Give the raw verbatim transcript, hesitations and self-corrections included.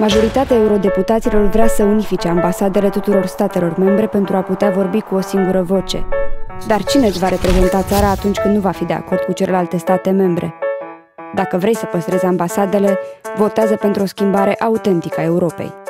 Majoritatea eurodeputaților vrea să unifice ambasadele tuturor statelor membre pentru a putea vorbi cu o singură voce. Dar cine îți va reprezenta țara atunci când nu va fi de acord cu celelalte state membre? Dacă vrei să păstrezi ambasadele, votează pentru o schimbare autentică a Europei.